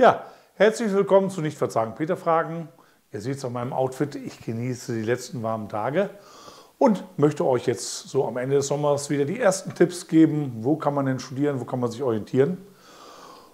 Ja, herzlich willkommen zu Nichtverzagen-Peter-Fragen. Ihr seht es an meinem Outfit, ich genieße die letzten warmen Tage und möchte euch jetzt so am Ende des Sommers wieder die ersten Tipps geben, wo kann man denn studieren, wo kann man sich orientieren.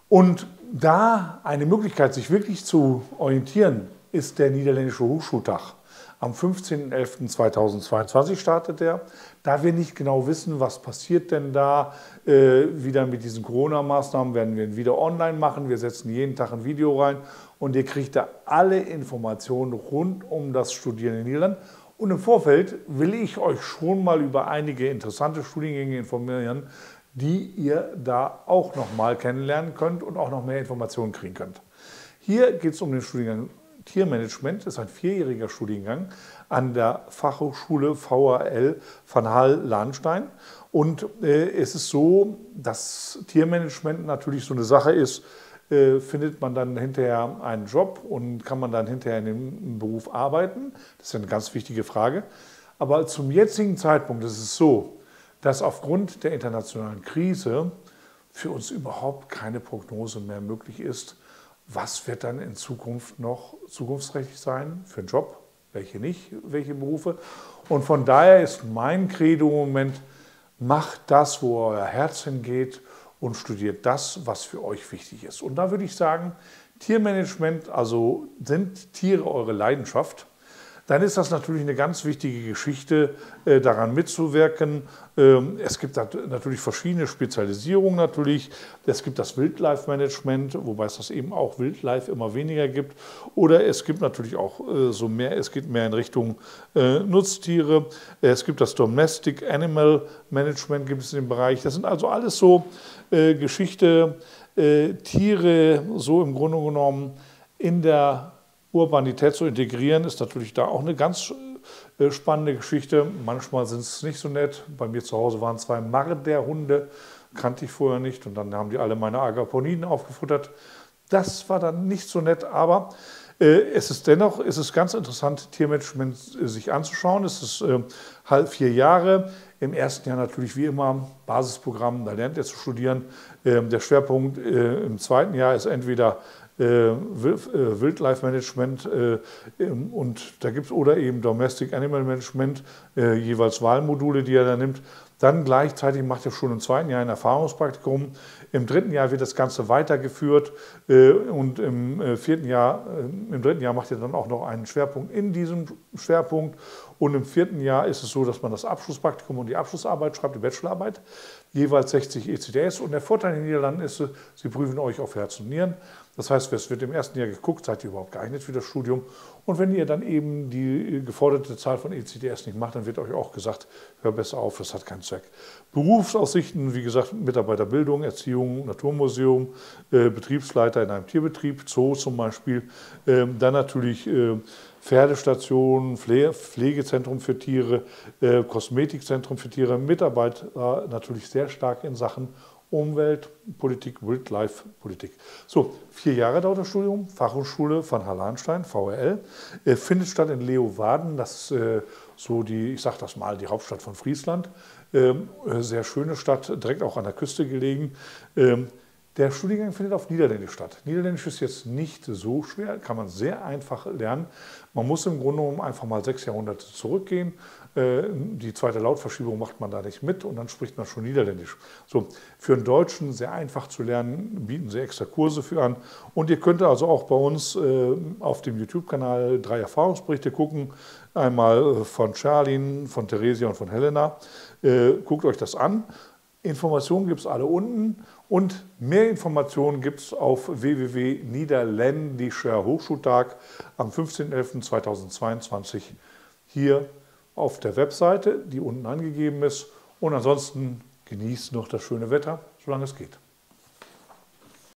Und da eine Möglichkeit, sich wirklich zu orientieren, ist der Niederländische Hochschultag. Am 15.11.2022 startet der. Da wir nicht genau wissen, was passiert denn da wieder mit diesen Corona-Maßnahmen, werden wir ihn wieder online machen. Wir setzen jeden Tag ein Video rein und ihr kriegt da alle Informationen rund um das Studieren in Niederland. Und im Vorfeld will ich euch schon mal über einige interessante Studiengänge informieren, die ihr da auch noch mal kennenlernen könnt und auch noch mehr Informationen kriegen könnt. Hier geht es um den Studiengang Tiermanagement, ist ein 4-jähriger Studiengang an der Fachhochschule VHL Van Hall Larenstein. Und es ist so, dass Tiermanagement natürlich so eine Sache ist, findet man dann hinterher einen Job und kann man dann hinterher in dem Beruf arbeiten? Das ist eine ganz wichtige Frage. Aber zum jetzigen Zeitpunkt ist es so, dass aufgrund der internationalen Krise für uns überhaupt keine Prognose mehr möglich ist. Was wird dann in Zukunft noch zukunftsträchtig sein für einen Job, welche nicht, welche Berufe? Und von daher ist mein Credo im Moment, macht das, wo euer Herz hingeht und studiert das, was für euch wichtig ist. Und da würde ich sagen, Tiermanagement, also sind Tiere eure Leidenschaft? Dann ist das natürlich eine ganz wichtige Geschichte, daran mitzuwirken. Es gibt natürlich verschiedene Spezialisierungen natürlich. Es gibt das Wildlife Management, wobei es das eben auch Wildlife immer weniger gibt. Oder es gibt natürlich auch so mehr, es geht mehr in Richtung Nutztiere. Es gibt das Domestic Animal Management, gibt es in dem Bereich. Das sind also alles so Geschichte, Tiere so im Grunde genommen in der Urbanität zu integrieren, ist natürlich da auch eine ganz spannende Geschichte. Manchmal sind es nicht so nett. Bei mir zu Hause waren 2 Marderhunde, kannte ich vorher nicht. Und dann haben die alle meine Agaponiden aufgefuttert. Das war dann nicht so nett, aber es ist ganz interessant, Tiermanagement sich anzuschauen. Es ist halb 4 Jahre. Im ersten Jahr natürlich wie immer Basisprogramm, da lernt ihr zu studieren. Der Schwerpunkt im zweiten Jahr ist entweder Wildlife Management und da gibt es oder eben Domestic Animal Management, jeweils Wahlmodule, die er da nimmt. Dann gleichzeitig macht er schon im zweiten Jahr ein Erfahrungspraktikum. Im dritten Jahr wird das Ganze weitergeführt und im dritten Jahr macht er dann auch noch einen Schwerpunkt in diesem Schwerpunkt. Und im vierten Jahr ist es so, dass man das Abschlusspraktikum und die Abschlussarbeit schreibt, die Bachelorarbeit, jeweils 60 ECTS. Und der Vorteil in den Niederlanden ist, sie prüfen euch auf Herz und Nieren. Das heißt, es wird im ersten Jahr geguckt, seid ihr überhaupt geeignet für das Studium. Und wenn ihr dann eben die geforderte Zahl von ECTS nicht macht, dann wird euch auch gesagt, hör besser auf, das hat keinen Zweck. Berufsaussichten, wie gesagt, Mitarbeiterbildung, Erziehung, Naturmuseum, Betriebsleiter in einem Tierbetrieb, Zoo zum Beispiel, dann natürlich Pferdestationen, Pflegezentrum für Tiere, Kosmetikzentrum für Tiere, Mitarbeit natürlich sehr stark in Sachen Umweltpolitik, Wildlife-Politik. So, 4 Jahre dauert das Studium, Fachhochschule Van Hall Larenstein, VRL, findet statt in Leeuwarden, das ist so die, ich sage das mal, die Hauptstadt von Friesland. Sehr schöne Stadt, direkt auch an der Küste gelegen. Der Studiengang findet auf Niederländisch statt. Niederländisch ist jetzt nicht so schwer, kann man sehr einfach lernen. Man muss im Grunde genommen einfach mal 6 Jahrhunderte zurückgehen. Die zweite Lautverschiebung macht man da nicht mit und dann spricht man schon Niederländisch. So, für einen Deutschen sehr einfach zu lernen, bieten sie extra Kurse für an. Und ihr könnt also auch bei uns auf dem YouTube-Kanal 3 Erfahrungsberichte gucken. Einmal von Charlene, von Theresia und von Helena. Guckt euch das an. Informationen gibt es alle unten und mehr Informationen gibt es auf www.niederländischer Hochschultag am 15.11.2022 hier auf der Webseite, die unten angegeben ist. Und ansonsten genießt noch das schöne Wetter, solange es geht.